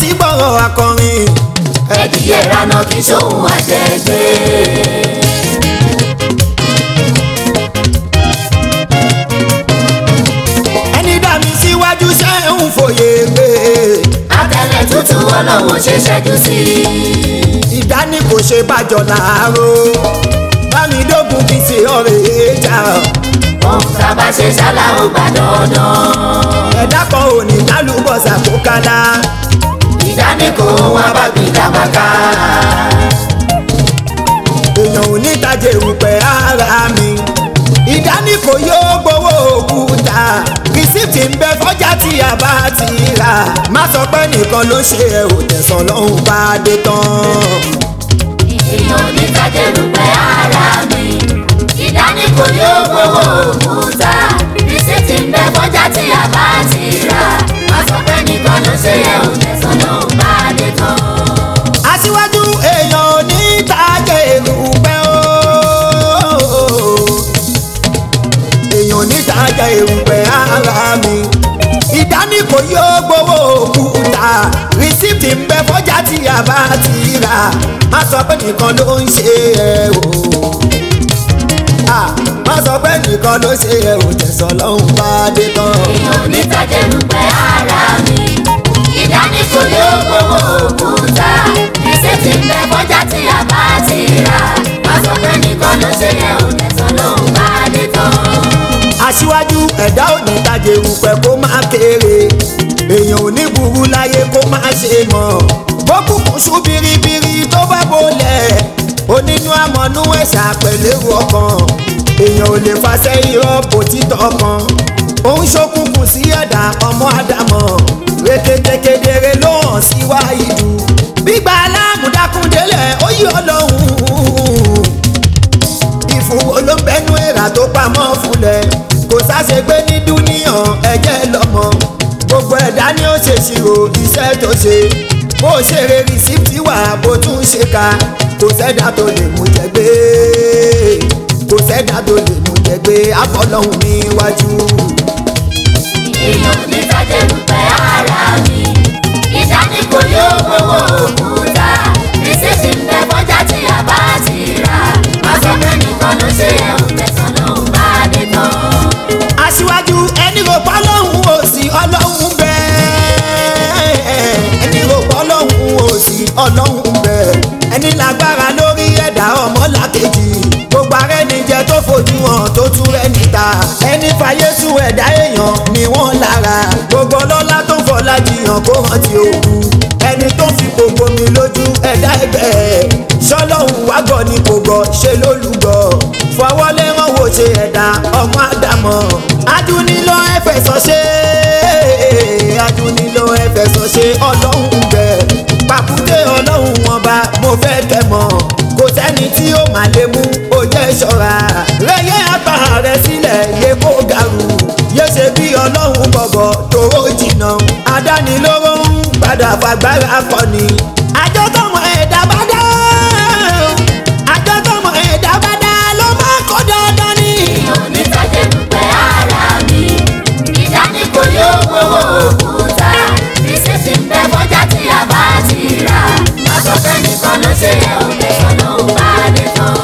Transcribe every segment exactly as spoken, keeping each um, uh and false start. Ti gbọ́rọ̀ akọrin ẹdìyẹ ránà kí sóhun àṣẹgbẹ́ ẹni dá mi síwájú ṣe ń fòye gbé akẹ́lẹ̀ tútù ọlọ́wọ́ ṣe ṣẹ́jú sí ìdání kò ṣe bàjọ́ láàárọ̀ bámidógún kì í ṣe ọ̀rẹ́ ẹja ohun tábà ṣe ṣáláhùn gbàdọ̀ọ̀dọ̀ ẹ̀dá kan ò ní lálùbọ̀sà kó kálá. Ìdánìkò wọn bá bí dàmàkà. Èèyàn ò ní tajà èrùpẹ̀ ara mi. Ìdánìkò yóò gbowó òkúta. Rìsíìtì ń bẹ fọ́jà tí a bá ti rà. Má sọ pé nìkan ló ṣe ẹ ò tẹ̀sán lọ́hùn bá dé tán. Èèyàn ò ní tajà èrùpẹ̀ ara mi. Ìdánìkò yóò gbowó òkúta. Rìsíìtì ń bẹ fọ́jà tí a bá ti rà. Má sọ pé nìkan ló ṣe ẹ ò tẹ̀sán. Aṣíwájú èèyàn ò ní tajà èrùpẹ̀ o. Èèyàn ò ní tajà èrùpẹ̀ ara mi. Ìdánìkò yóò gbowó òkúta. Rìsíìtì ń bẹ fọ́jà tí a bá ti rà. Má sọ pé nìkan ló ń ṣe ẹ o. Má sọ pé nìkan ló ṣe ẹ o. Tẹ̀sán lọ́hùn bá dé tán. Èèyàn ò ní tajà èrùpẹ̀ ara mi. Ìdánìkò yóò gbowó òkúta. Rìsíìtì ń bẹ fọ́jà tí a bá ti rà. Má sọ pé nìkan ló ṣe yẹ ò tẹ̀sán lọ́hùn bá dé tán. Aṣíwájú ẹ̀dá ò ní tajà èrùpẹ̀ kó máa kéré. Èèyàn ò ní burú láyé kó máa ṣe mọ̀. Bókù kò sún biribiri tó bá bolẹ̀. Onínú àmọ́nú ẹ̀ṣà pẹ̀lẹ́rù ọkàn. Èèyàn ò lè fàṣẹ irọ́ kò títọ́ kan. Òun ṣokùnkùn sí ẹ̀dá ọmọ Ádámọ̀. Rékété kedere ló hàn sí wáyìdù. Gbígba aláàmúdákúndélẹ̀ ó yí ọlọ́hun. Ìfúnwo ló ń bẹnu èrà tó pamọ́ fúnlẹ̀. Kò sáṣegbé ní dúníyàn ẹ̀jẹ̀ lọ́mọ. Gbogbo ẹ̀dá ni ó ṣèṣirò iṣẹ́ tó ṣe. Bó ṣe re rìsíìtì wà bó tún ṣe ka. Kò sẹ́dá tó lè mú jẹgbé. Kò sẹ́dá tó lè mú jẹgbé. Àfọlọ́hun níwájú. Èèyàn ní tajà èrùpẹ̀ ara mi. Ìdánìkò yóò gbowó òkúta. Rìsíìtì ń bẹ fọ́jà tí a bá ti rà. Má sọ pé nìkan ló ṣe yẹ ò tẹ̀sán lọ́hùn bá dé tán. Aṣíwájú ẹni rò pé Ọlọ́hun ò sí Ọlọ́hun bẹ́ẹ̀. Ẹni rò pé Ọlọ́hun ò sí Ọlọ́hun bẹ́ẹ̀. Ẹni lágbára lórí ẹ̀dá ọmọlàkejì. Gbogbo ara ẹni jẹ tó fojú hàn tó tú rẹ̀ níta. Ẹni fàyè sú ẹ̀dá èèyàn ni wọ́n lára. Gbogbo ọlọ́lá tó fọlá jiyàn kó rántí òkú. Ẹni tó fi gbogbo mi lójú ẹ̀dá ẹ̀bẹ̀. Ṣọlọ́hun wá gbọ́ ni kò gbọ́ ṣe lólùgbọ́. Fọwọ́lé wọn wò ṣe ẹ̀dá ọmọ Ádámọ̀. Adúnilọ́ ẹ fẹ̀sọ̀ ṣe. Adúnilọ́ ẹ fẹ̀sọ̀ ṣe Ọlọ́hun bẹ̀. Pàkúté Ọlọ́hun wọn bá mo fẹ́ kẹ́ mọ̀. Kò sẹ́ni tí ó máa lè mú ó jẹ́ ṣọ́ra. Rẹ́yẹ́ apá rẹ̀ sílẹ̀ yẹ kó garù. Yé ṣe bí Ọlọ́hun gbọ̀gbọ̀ tòró jìnnà. Adánilóró ń padà fagbára kọ́ni. Àjọ tọmọ ẹ̀dá bá dá. Àjọ tọmọ ẹ̀dá bá dá ló máa kó dandan ni. Èèyàn ò ní tajà èrùpẹ̀ ara mi. Ìdánìkò yóò gbowó òkúta. Rìsíìtì ń bẹ fọ́jà tí a bá ti rà. Má sọ pé nìkan ló ṣe yẹ ò tẹ̀sán lọ́hùn bá dé tán.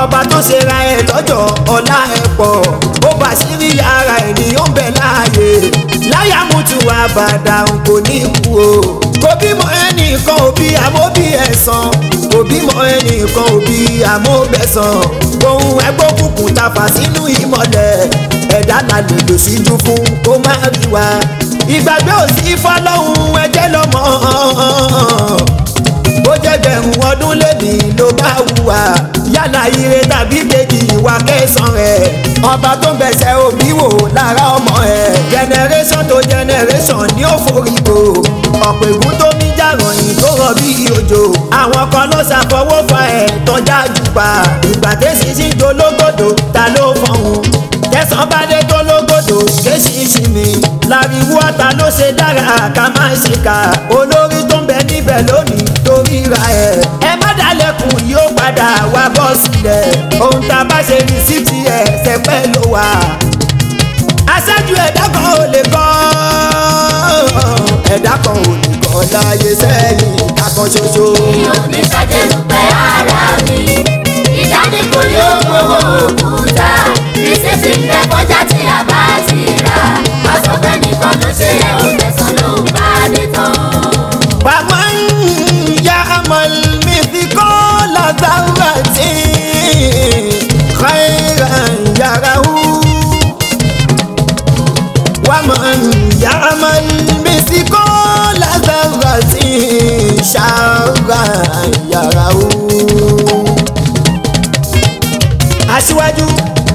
Ọba tó ṣe ra ẹ̀ lọ́jọ́ ọ̀la ẹ̀ pọ̀. Ó bá sírí ara ẹ̀ ní ó ń bẹ láàyè. Láyàmútu àbàdà kò ní kú o. Kò bímọ ẹnìkan òbí àmóbí ẹ̀sán. Kò bímọ ẹnìkan òbí àmóbẹ̀sán. Ohun ẹgbẹ́ òkùnkùn ta fà sínú ìmọ̀lẹ̀. Ẹ̀dá la lè lò síjú fún kó má rí wa. Ìgbàgbé ò sí fọ́lọ́hun ẹjẹ́ lọ́mọ. Ó jẹ́ bẹ̀rù ọdún lẹ́bi ló bá wùwà. Yálà ire tàbí kejì ìwà kẹsàn-án rẹ̀. Ọba tó ń bẹ̀sẹ̀ òbí wò lára ọmọ ẹ̀. Generation to generation ni ó forí bo. Ọ̀pọ̀ ègún tó ní jàròyìn tó rọ sọ̀rọ̀ bí òjò àwọn kan ló ṣàfọwọ́ fa ẹ̀ tọ́já jùpà ìgbà tẹ́sí sí dológodo ta ló fọ̀hún tẹ̀sán bá dé dológodo kéṣì ìsinmi láriwo ata ló ṣe dára ká má ṣe kà olórí tó ń bẹ níbẹ̀ lónìí torí ra ẹ̀ ẹ má dálẹ́kùn yóò padà wá bọ́ sílẹ̀ ohun tá a bá ṣe ní síìtì ẹ̀ ṣẹpẹ́ ló wà aṣáájú ẹ̀dá kan ò lè kọ́ ẹ̀dá kan ò lè kọ́ láyé sẹ́yìn akọ ṣoṣo. mi ò ní ṣàjẹlùpẹ̀ ara mi ìdánilẹ́kọ̀ọ́ yóò gbowó òkúta ìṣe ti ń bẹ kọjá tí a bá ti rà pásọpẹ́ nìkan ló ṣe é òtẹ̀sán ló ń bá dé tán. bàbá ìyá àmọ́ mi ti kọ́ lọ́sàrúwà tí kọ́ńtàn yàrá wù. ومن يعمل مثقال ذرة شرا يره aṣíwájú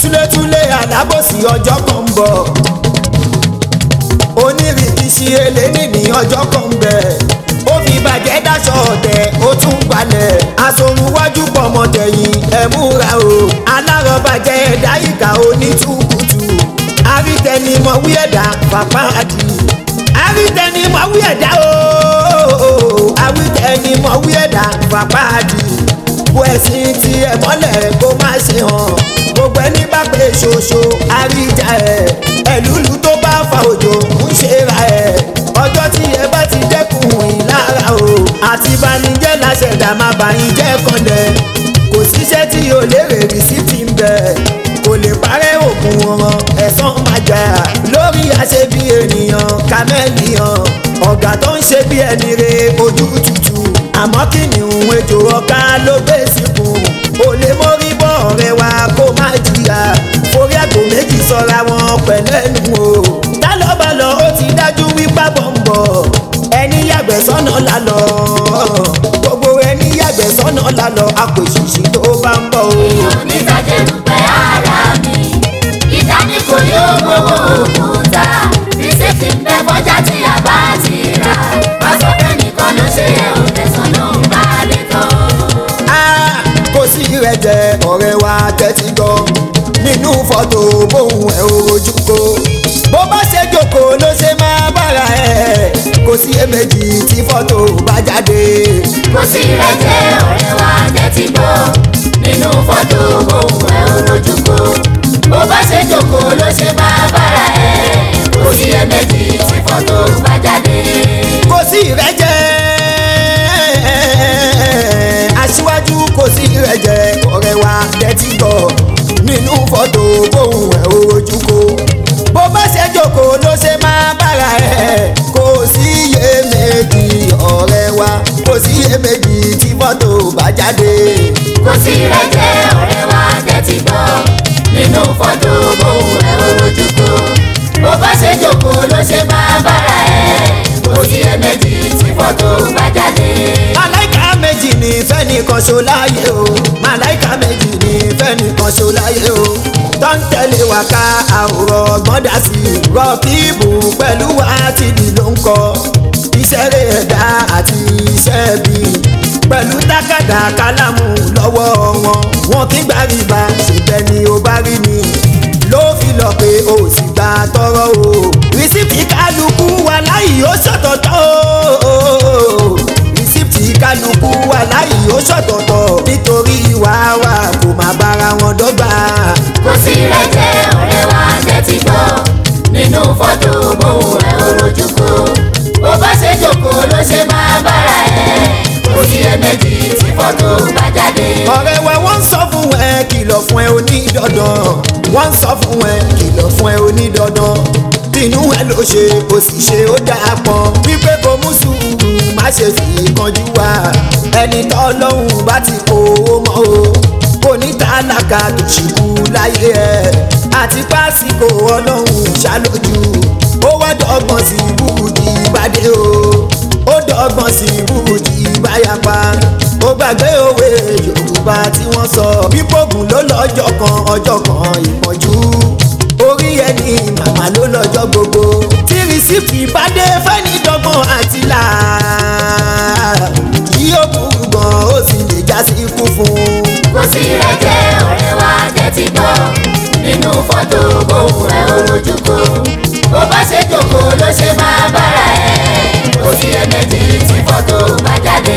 túlétúlé alábòsí ọjọ́ kan ń bọ̀ onírìkìṣí eléni ní ọjọ́ kan ń bẹ̀ ó fi bàjẹ́ dáṣọ ọ̀tẹ̀ ó tún gbalẹ̀ asorunwájú pọ̀mọ́ tẹ̀yìn ẹ múra o alárọ̀bàjẹ́ ẹ̀dá ìkà onítùkùtù àrítẹni mọ̀ wí ẹ̀dá pàpà àdì àrítẹni mọ̀ wí ẹ̀dá ooo àrítẹni mọ̀ wí ẹ̀dá pàpà àdì bu ẹ̀sìn tí ẹ mọ́lẹ̀ kó má ṣe hàn gbogbo ẹni bá pé ṣoṣo àríjà ẹ̀ ẹ̀lúlu tó bá fa òjò ń ṣe ra ẹ̀ ọjọ́ tí ẹ bá ti dẹ́kun ìlara o àti banijẹ́ láṣẹ̀dá má banijẹ́ kọ́lẹ̀ kò síṣẹ́ tí yóò lérè rí sí ti ń bẹ̀ kò lè parẹ́ òkun ọ̀ràn ẹ̀sán máa jà lórí àṣebí ènìyàn kàmẹ́lìyàn ọ̀gá tó ń ṣe bí ẹni re ojú tútù àmọ́ kìnìún ejò ọ̀ká ló gbé síkùn ò lè mórí bọ́ ọ̀rẹ́ wa kó má jìyà forí àgbò méjì sọra wọn pẹ̀lẹ́nu o tá ló bá lọ ó ti dájú wípá bọ̀ ń bọ̀ ẹni yàgbẹ́ sọ́nà lálọ́ gbogbo ẹni yàgbẹ́ sọ́nà lálọ́ àpèṣìṣì tó bá ń bọ̀ o. jẹ́ ọ̀rẹ́ wa tẹ́tí gan nínú fọ́tò bóun ẹ̀ ojú kó bó bá ṣe jókòó ló ṣe máa bára ẹ̀ kò sí èméjì tí fọ́tò bá jáde. kò sí rẹ̀ jẹ́ ọ̀rẹ́ wa tẹ́tí gan nínú fọ́tò bóun ẹ̀ ojú kó bó bá ṣe jókòó ló ṣe máa bára ẹ̀ kò sí èméjì tí fọ́tò bá jáde. kò sí rẹ̀ jẹ́ aṣíwájú kò sí ìrẹ̀jẹ̀ ọ̀rẹ́ wa tẹ́tí gbọ́ nínú fọ́tò bóun ẹ̀ ojú kó bó bá ṣe jókòó ló ṣe máa bára ẹ̀ kò sí iyèméjì ọ̀rẹ́ wa kò sí iyèméjì tí fọ́tò bá jáde. kò sí ìrẹ̀jẹ̀ ọ̀rẹ́ wa tẹ́tí gbọ́ nínú fọ́tò bóun ẹ̀ ojú kó bó bá ṣe jókòó ló ṣe máa bára ẹ̀ kò sí iyèméjì tí fọ́tò bá jáde. méjì ní fẹ́nìkan ṣo láyé o màláìka méjì ní fẹ́nìkan ṣo láyé o tó ń tẹ̀lé wa ká àwòrán ọgbọ́n dá sí i rọ́kìbù pẹ̀lú wa ti di ló ń kọ iṣẹ́ rẹ̀ ẹ̀dá àti iṣẹ́ bí pẹ̀lú tákàdá kálámù lọ́wọ́ wọn wọn kì í gbà rìbá ṣèbẹ̀ ni ó bá rí ni ló fi lọ pé o sì gba tọrọ o rìsíìtì kálukú wa láì ó ṣọ̀tọ̀tọ̀ o kálukú wa láyé ó ṣọ̀tọ̀tọ̀ nítorí ìwà wa kò má bára wọn dọ́gba. kò sí ìrẹ́jẹ ọ̀rẹ́ wa tẹ́tí gbọ́ nínú fọ́tò bóun ẹ̀ olójúkó bó bá ṣe jókòó ló ṣe máa bára ẹ̀ kò sí ẹ̀mẹ́jì tí fọ́tò bá jáde. ọ̀rẹ́ wa wọ́n ń sọ fún ẹ kìlọ̀ fún ẹ onídọ̀dàn wọ́n ń sọ fún ẹ kìlọ̀ fún ẹ onídọ̀dàn tinú ẹ ló ṣe kò sì ṣe ó dáa pọn wípé kò mú sùúrù má ṣe fi kanjú wa ẹni tọ́lọ́hún bá ti kó o mọ́ o kò ní tálákà tó ṣìkú láyé ẹ̀ àti pásíkò ọlọ́hún ṣàlójú ó wá dọ́gbọ́n sí búrúdì ìbàdé o ó dọ́gbọ́n sí búrúdì ìbáyapa ó gbàgbé òwe Yorùbá tí wọ́n sọ bíbògùn ló lọ́jọ́ kan ọjọ́ kan ìpọ́njú orí ẹni màmá ló lọ́jọ́ gbogbo tí rìsíìtì bá dé fẹ́ni dọ́gbọ́n àtìlá. tí ó burú gan ó sì lè já sí ikú fún un. Kò sí rẹ́jẹ́ ọ̀rẹ́ wa tẹ́tí gbọ́ nínú fọ́tò gbòòrò ẹ̀ olójúkú. Bó bá ṣe jòkó ló ṣe máa bára ẹ̀. Kò sí ẹ̀mẹ́jì tí fọ́tò bá jáde.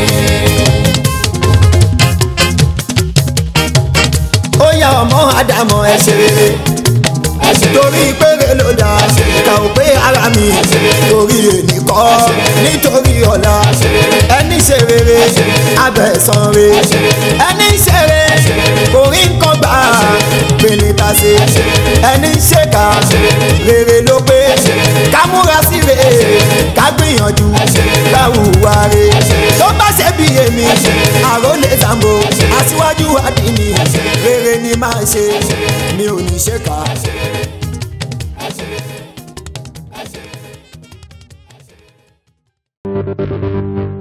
Ó yá ọmọ Ádámọ̀ ẹ ṣe rere. Torí péré ló dá ká ò pé ara mi. Torí èmi kọ́ nítorí ọ̀la. Ẹni ṣe rere abẹ́sàn re. Ẹni ṣe rere kò rí nǹkan gbà pèlè ta ṣe. Ẹni ṣe ká rere ló pé ká múra sí rere ká gbìyànjú ká hùwà re. Tó bá ṣe bí èmi àròlé Zambo aṣíwájú àdínì rere ni máa ṣe mi ò ní ṣe ká. Thank you.